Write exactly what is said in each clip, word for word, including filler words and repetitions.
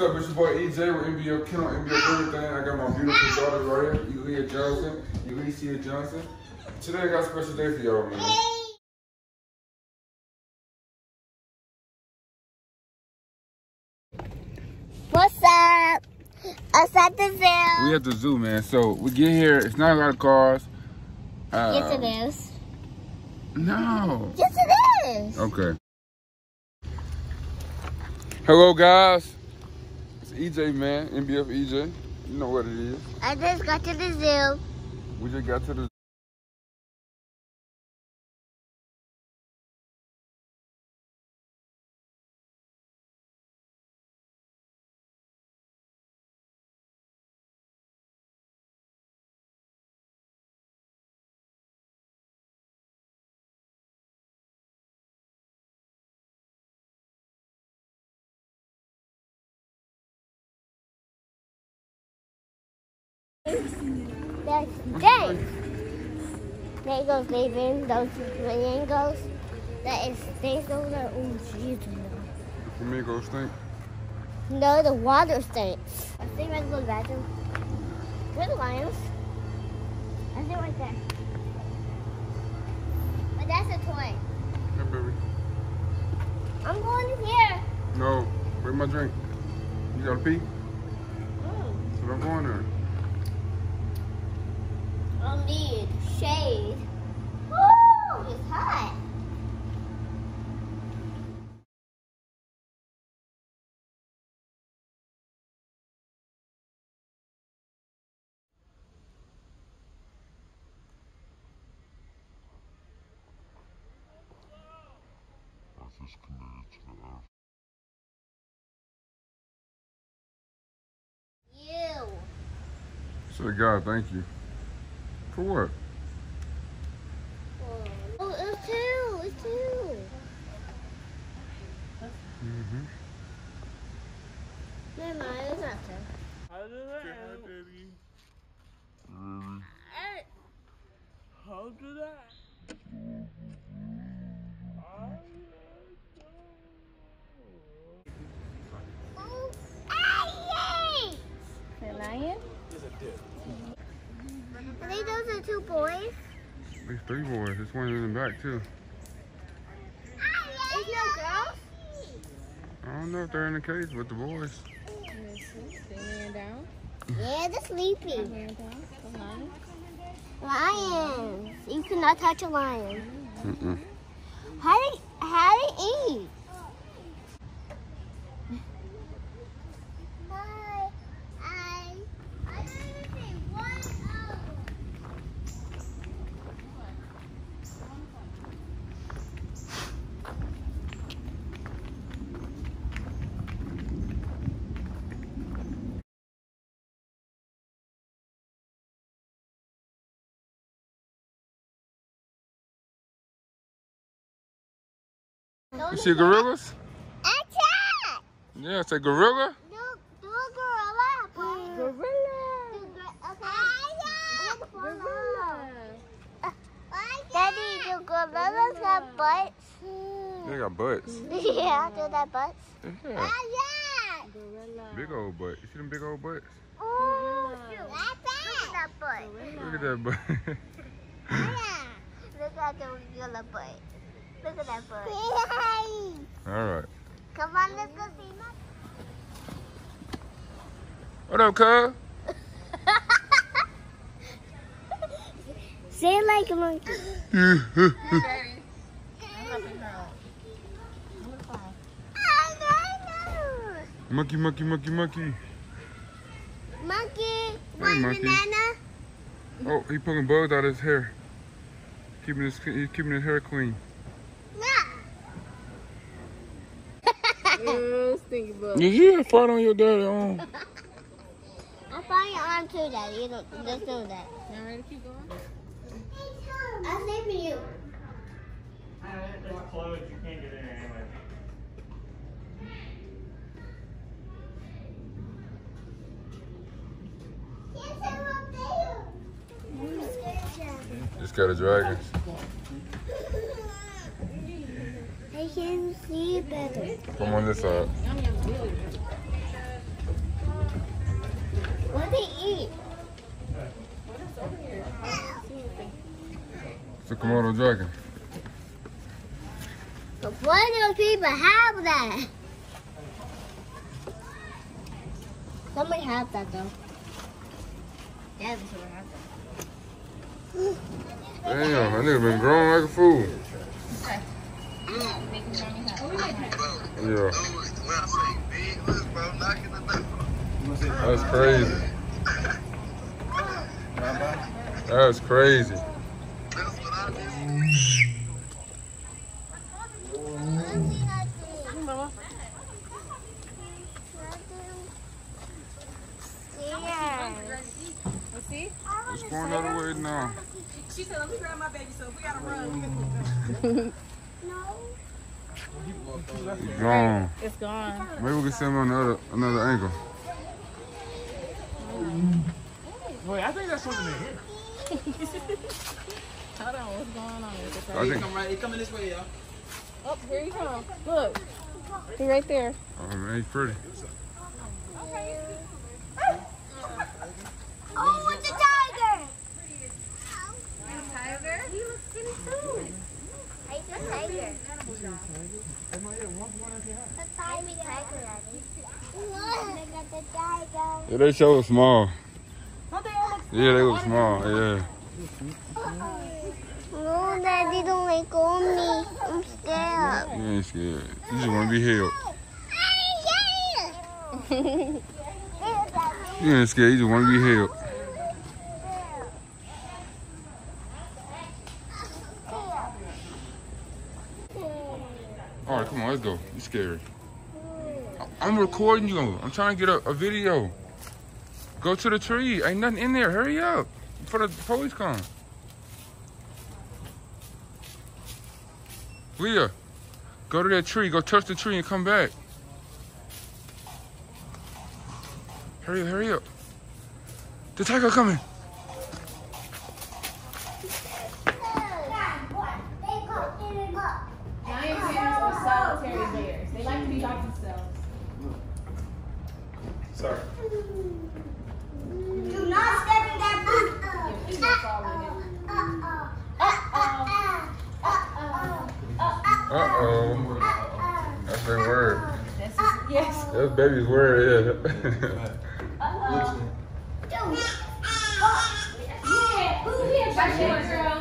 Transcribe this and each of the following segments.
What's up, it's your boy E J, we're N B F Kill on N B F Everything. I got my beautiful daughter right here, Ulyssia Johnson, Ulyssia Johnson. Today I got a special day for y'all, man. What's up? Us at the zoo. We at the zoo, man. So we get here, it's not a lot of cars. Uh, yes it is. No. Yes it is. Okay. Hello guys. E J, man, N B F E J, you know what it is. I just got to the zoo. We just got to the zoo. That's steak. Mangoes, baby. Those mangoes. That is stinks over there. Oh, Jesus. The mangoes stink? No, the water stinks. I think I can go to the bathroom. Where are the lions? I think right there. But that's a toy. Hey, baby. I'm going in here. No, bring my drink. You gotta pee? Mm. So I'm going there. I'll need shade. Woo! It's hot. I just committed to the earth. You. So God, thank you. For what? Oh, it's two. It's two. Mm-hmm. No, no, it's not two. How do that end? Mm. How do that? Oh, I ate! The lion? Yes, I did. I think those are two boys. There's three boys. There's one in the back, too. There's no girls? I don't know if they're in the cage with the boys. They're down. Yeah, they're sleeping. They're down. The lions. Lions. You cannot touch a lion. Mm-mm. How do how do they eat? You see gorillas? I can't. Yeah, it's a gorilla. Do, do a gorilla. Boy. Gorilla. Do, okay. I can't. Gorilla. Uh, I can't. Daddy, do gorillas gorilla. have butts? They got butts. Yeah, do they butts? Yeah. I can't. Gorilla. Big old butt. You see them big old butts? Oh, shoot. I can't. Look at that butt. Look at that butt. I can't. Look at the gorilla butt. Look at that bird. Yay! All right. Come on, let's go see my... What up, cub? Say it like a monkey. Monkey, monkey, monkey, monkey. Monkey, one hey, monkey. banana. Oh, he pulling bugs out of his hair. Keeping his, he's keeping his hair clean. Did you just fart on your daddy's arm? I fart your arm too, Daddy. You don't just know that. Now ready to keep going? I'll save for you. It's closed. You can't get in there anyway. It's got a dragon. I can see better. Come on this side. Komodo dragon. But why do people have that? Somebody have that though. Yeah, somebody have that. Damn, that nigga been growing like a fool. Yeah. That's crazy. That's crazy. It's going the other way now. She said, let me grab my baby, so if we gotta run. No. It's gone. It's gone. Maybe we can send him another another angle. Wait, I think that's something in here. Hold on, what's going on? It's okay. He come right, he coming this way, y'all. Oh, here he comes. Look. He right there. Oh man, he's pretty. Okay. Oh, it's a tiger! And a tiger? He looks skinny too. I see a tiger. Yeah, they sure was small. Yeah, they were small, yeah. No, Daddy, don't let go of me. I'm scared. You ain't scared. You just want to be held. I ain't scared. You ain't scared. You just want to be held. All right, come on, let's go. You're scary. I'm recording you. I'm trying to get a, a video. Go to the tree. Ain't nothing in there. Hurry up before the police come. Leah, go to that tree. Go touch the tree and come back. Hurry up, hurry up. The tiger coming. Giant bears are solitary bears. They like to be by themselves. Sorry. Do not step in that boot. Yeah, please don't fall in it. Uh-oh. Uh-oh. Uh-oh. Uh-oh. Uh-oh. That's their word. That's his, yes. That's baby's word, yeah. Uh-oh. Yeah. Who's here? Stretch your girl.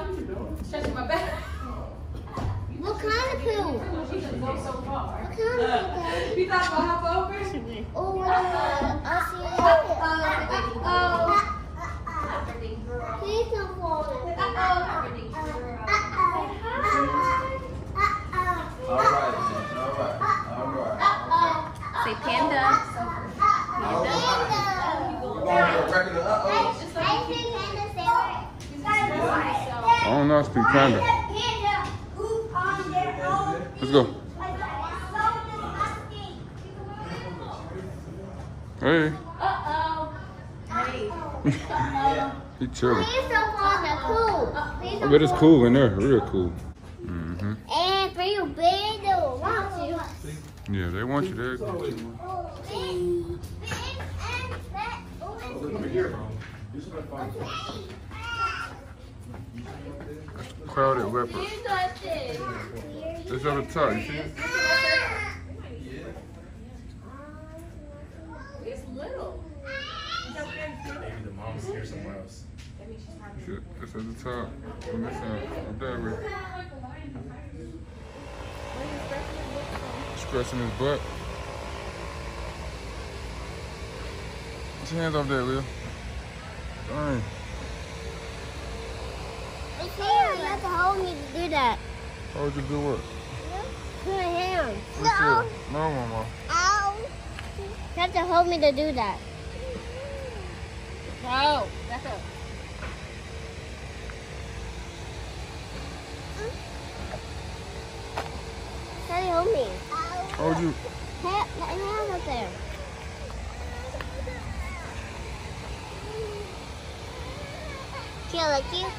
Stretch my back. What kind of pill? She just goes so far. What kind of pill, Daddy? You thought I'd hop over? Oh, I see it. Uh-oh. Uh-oh. Please don't fall. Uh-oh. Uh-oh. All right. All right. All right. Uh-oh. Say panda. Panda. Panda. Uh-oh. I speak panda, Sarah. I don't know. I speak panda. Let's go. Hey. Uh-oh. Hey. Uh-oh. He chilling. I bet it's cool in there. Real cool. Mm-hmm. And for you, big, they will want you. Yeah, they want you there. Crowded leopard. It's on the top, you see it? It's little. Maybe the mom's here somewhere else. It's at the top. On this side. Up that way. Scratching his butt. Put your hands off that, Lil. Dang. It's here. You have to hold me to do that. Hold your good work. Put your hands. No. No, Mama. Ow. You have to hold me to do that. No. That's it. Daddy, hold me. Hold you. Hey, my hands up there. Kill like you.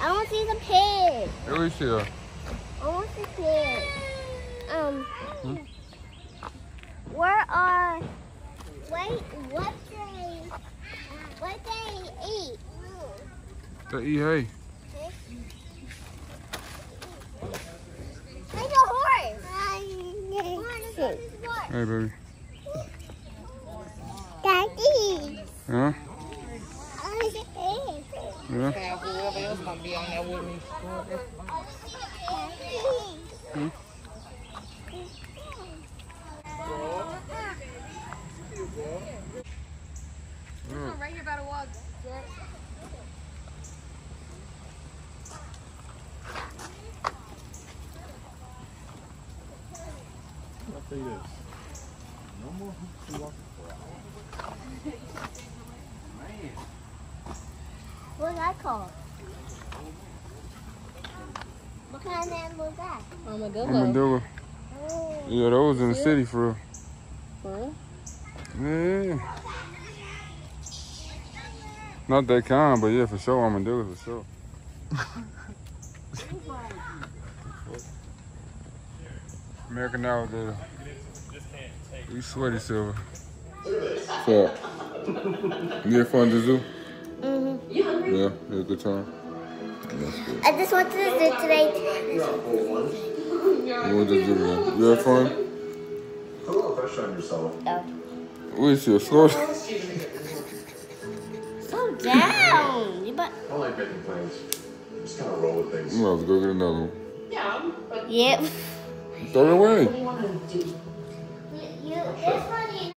I want to see the pig. Where is she? I want to see the pig. Um, hmm? Where are? Wait, what they? What they eat? The E J. There's a horse. Hey, baby. Daddy. Huh? Yeah. Hmm? Right. Right here by the wall. I'll tell you this. No more hoops to walk for. Man. What's that called? What kind of man was that? Armadillo. Oh. Yeah, that was in the city for real. For real? Yeah. Not that kind, but yeah, for sure, I'm gonna do it for sure. American Alligator. You sweaty, Silver. So, you had fun at the zoo? Mm-hmm. Yeah, you had a good time? That's good. I just went to the zoo today. You went to the zoo. You had fun? Put a little pressure on yourself. No. What is your score? Down! You but I don't like making plans. I'm just kind of roll with things. Well, let's go get another one. Yeah. Yep. Throw it away. What do you want to do? You,